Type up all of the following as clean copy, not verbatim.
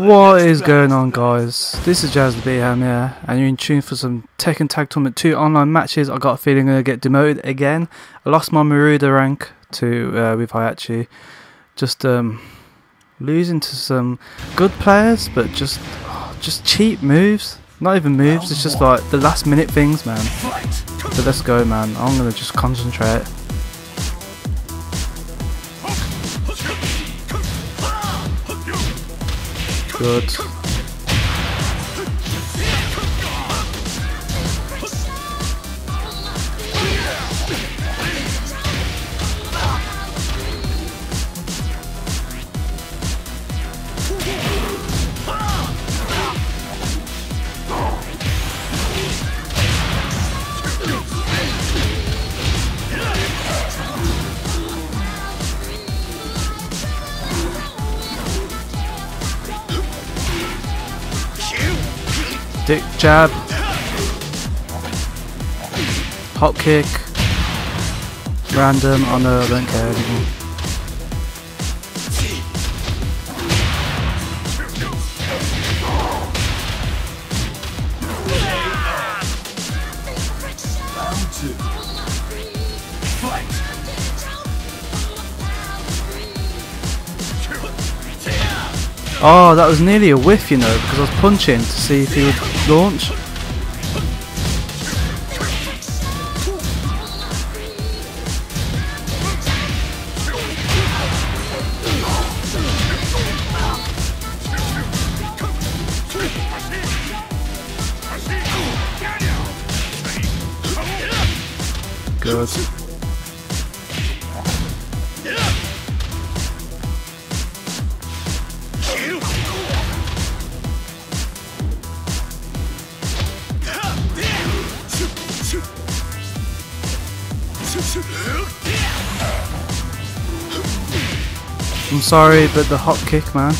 What is going on, guys? This is JazdaBham here, and you're in tune for some Tekken Tag Tournament 2 online matches. I got a feeling I'm going to get demoted again. I lost my Maruda rank with Hayachi. Just losing to some good players, but just cheap moves. Not even moves, it's just like the last minute things, man. But let's go, man. I'm going to just concentrate. Good. Dick jab, hop kick, random. Oh no, I don't care anymore. Oh, that was nearly a whiff, you know, because I was punching to see if he would launch. Good. I'm sorry, but the hop kick, man.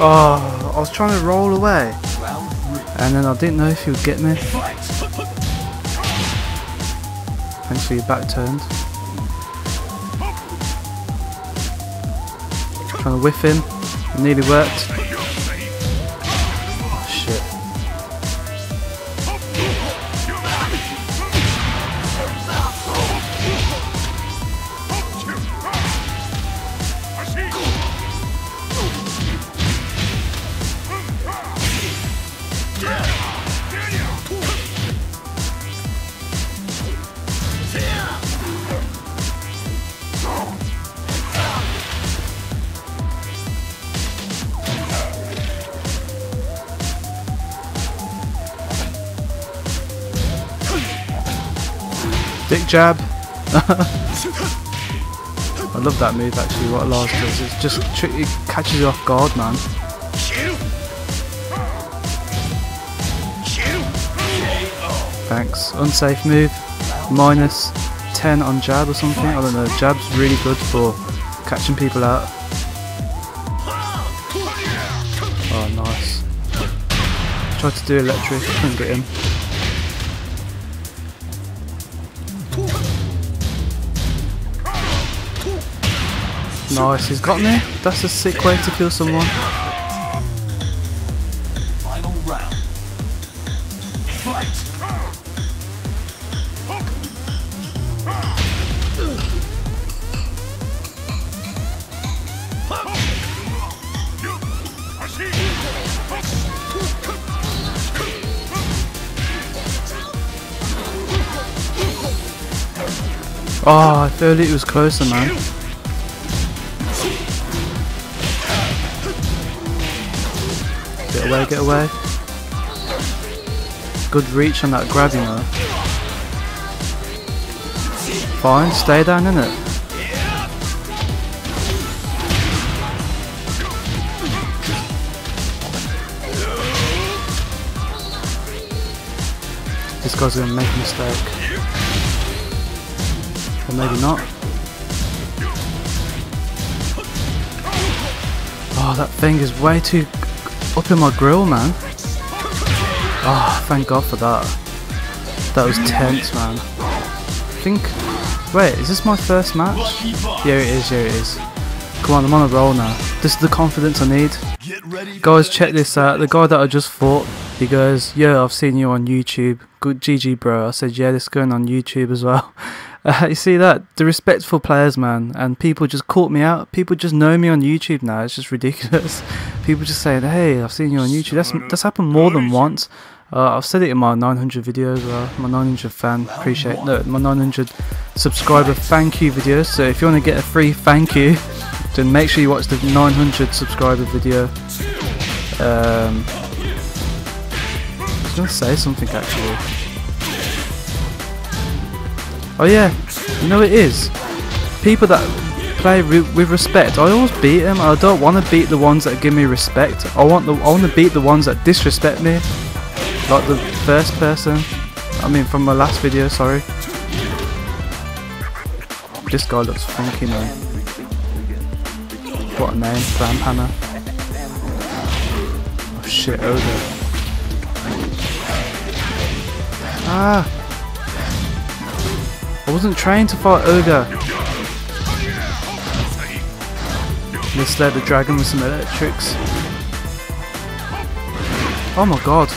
Oh, I was trying to roll away, and then I didn't know if he would get me. Thanks for your back turned. Trying to whiff him. It nearly worked. Dick jab. I love that move actually, what Lars does. It's just it catches you off guard, man. Thanks. Unsafe move. Minus 10 on jab or something. I don't know. Jab's really good for catching people out. Oh, nice. Tried to do electric, couldn't get him. Nice, he's got me. That's a sick way to kill someone. Final round. Oh, I feel it was closer, man. Get away, get away. Good reach on that grab, you know. Fine, stay down, innit? This guy's gonna make a mistake. Or maybe not. Oh, that thing is way too Up in my grill, man. Oh, thank God for that. That was tense, man. I think... Wait, is this my first match? Yeah, it is, yeah, it is. Come on, I'm on a roll now. This is the confidence I need. Guys, check this out. The guy that I just fought, he goes, "Yo, I've seen you on YouTube. Good GG, bro." I said, "Yeah, this is going on YouTube as well." You see that? The respectful players, man. And people just caught me out. People just know me on YouTube now. It's just ridiculous. People just saying, "Hey, I've seen you on YouTube." That's happened more than once. I've said it in my 900 videos, my 900 fan, appreciate no, my 900 subscriber thank you videos. So if you want to get a free thank you, then make sure you watch the 900 subscriber video. I was going to say something actually. Oh yeah, you know it is. People that play with respect, I always beat them. I don't want to beat the ones that give me respect. I want to beat the ones that disrespect me. Like the first person, I mean from my last video, sorry. This guy looks funky, man. What a name, Vampana. Oh shit, Ogre. Ah! I wasn't trained to fight Ogre. Misled the dragon with some electrics. Oh my god.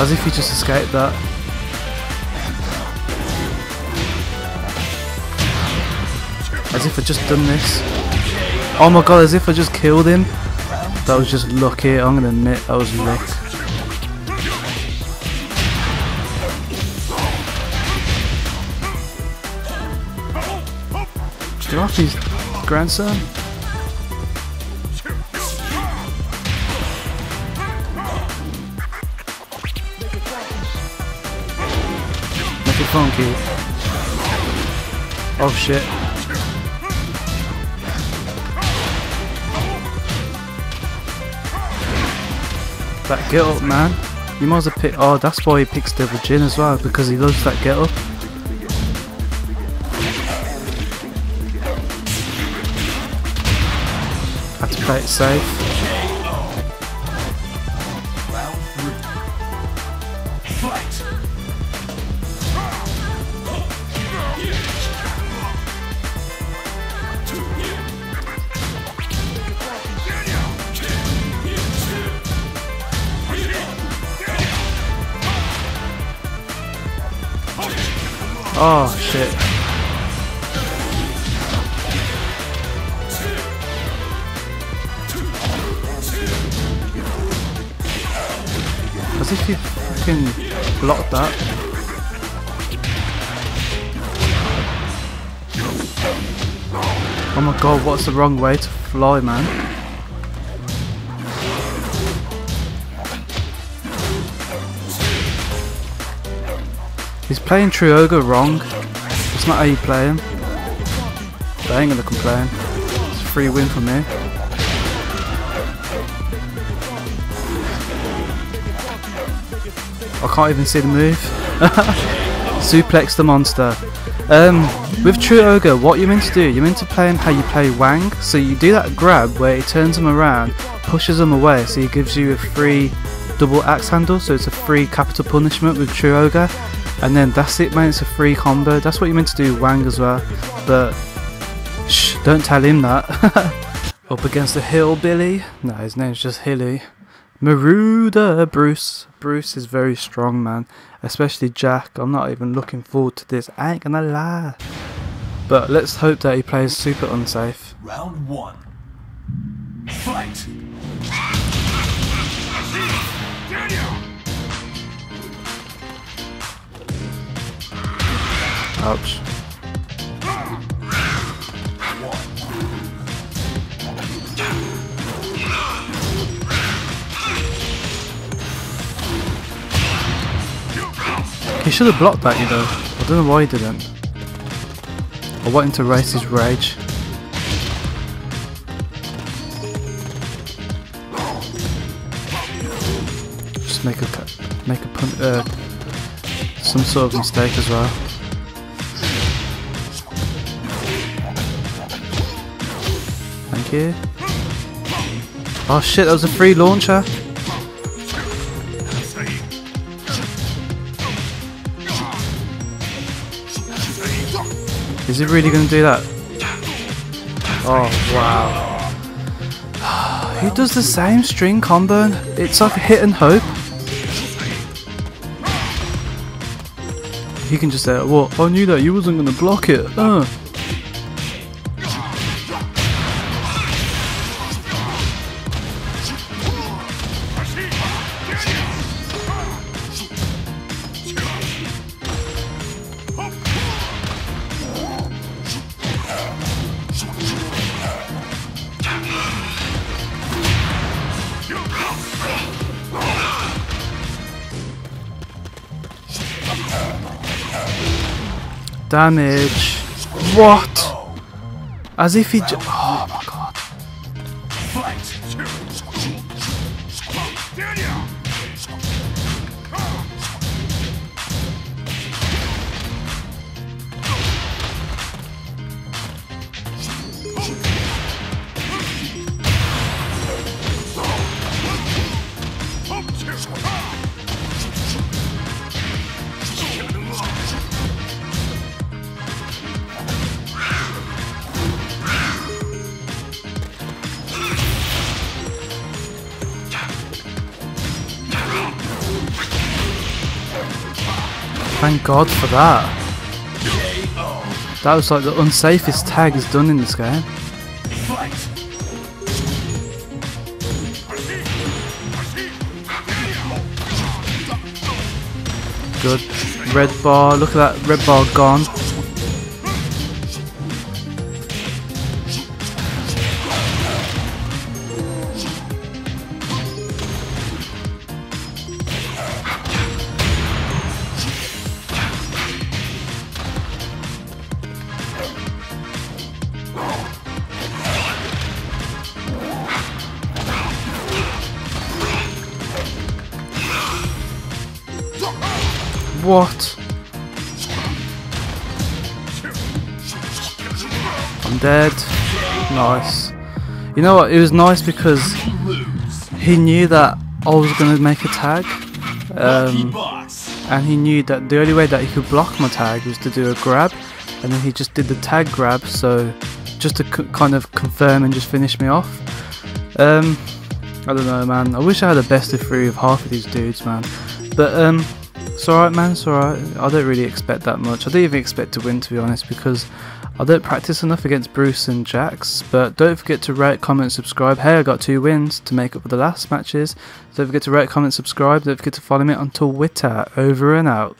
As if he just escaped that. As if I just done this. Oh my god, as if I just killed him. That was just lucky, I'm gonna admit, that was luck. Get off his grandson. Funky. Oh shit. That get up, man. You might as well pick. Oh, that's why he picks Devil Jin as well, because he loves that get up. Had to play it safe. Oh shit. As if you fucking blocked that. Oh my god, what's the wrong way to fly, man? He's playing Ogre wrong. That's not how you play him. But I ain't gonna complain. It's a free win for me. I can't even see the move. Suplex the monster. With Ogre, what you're meant to do, you're meant to play him how you play Wang. So you do that grab where he turns him around, pushes him away, so he gives you a free double axe handle, so it's a free capital punishment with Ogre. And then that's it, man, it's a free combo. That's what you meant to do with Wang as well. But, shh, don't tell him that. Up against the hillbilly. No, his name's just Hilly. Maruda, Bruce. Bruce is very strong, man. Especially Jack. I'm not even looking forward to this. I ain't gonna lie. But let's hope that he plays super unsafe. Round one. Fight! Ouch. He should have blocked that, you know. I don't know why he didn't. I want him to race his rage. Just make a some sort of mistake as well. you. Oh shit, that was a free launcher. Is it really going to do that? Oh wow. Who does the same string combo? It's like a hit and hope. He can just say, well, I knew that you wasn't going to block it. Damage. What? As if he just. Oh my god. Thank God for that. That was like the unsafest tag is done in this game. Good. Red bar. Look at that red bar gone. What? I'm dead. Nice. You know what? It was nice because he knew that I was going to make a tag. And he knew that the only way that he could block my tag was to do a grab. And then he just did the tag grab. So just to kind of confirm and just finish me off. I don't know, man. I wish I had a best of three of half of these dudes, man. But it's alright, man, it's alright. I don't really expect that much. I didn't even expect to win, to be honest, because I don't practice enough against Bruce and Jax. But don't forget to rate, comment, subscribe. Hey, I got 2 wins to make up for the last matches. Don't forget to rate, comment, subscribe. Don't forget to follow me on Twitter. Over and out.